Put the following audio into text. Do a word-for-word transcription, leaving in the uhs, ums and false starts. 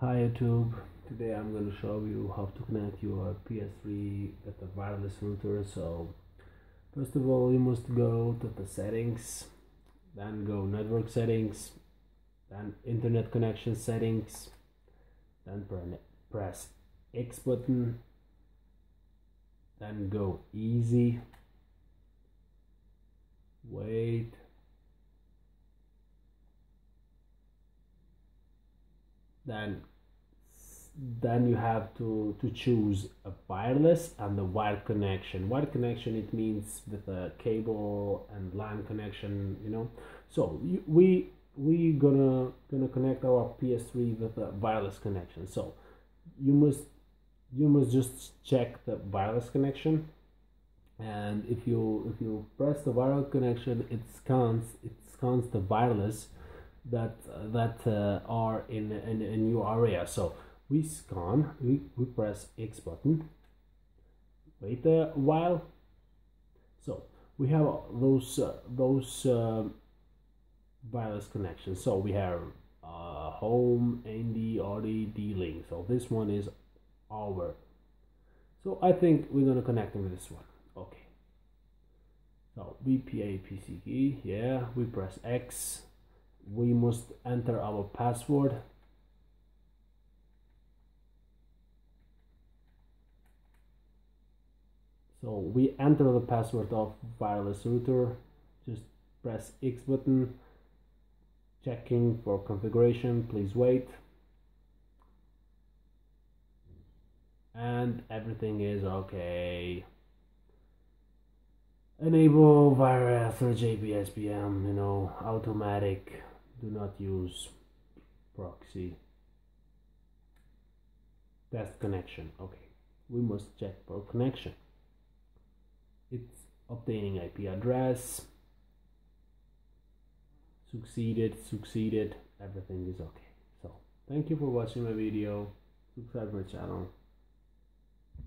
Hi YouTube, today I'm going to show you how to connect your P S three at the wireless router. So first of all, you must go to the settings, then go network settings, then internet connection settings, then press X button, then go easy, wait, then then you have to to choose a wireless and the wired connection. Wired connection, it means with a cable and LAN connection, you know. So we we gonna gonna connect our P S three with a wireless connection. So you must you must just check the wireless connection, and if you if you press the wireless connection, it scans it scans the wireless that that uh, are in in a new area. So we scan, we, we press X button, wait a while. So we have those uh, those uh, wireless connections. So we have uh, home, N D, R D, D-Link. So this one is our. So I think we're gonna connect with this one. Okay. So V P A P C key. Yeah, we press X. We must enter our password. So we enter the password of wireless router, just press X button, checking for configuration, please wait, and everything is okay. Enable virus or J B S P M, you know, automatic, do not use proxy. Test connection. Okay, we must check for connection. It's obtaining I P address. Succeeded, succeeded, everything is okay. So thank you for watching my video. Subscribe my channel.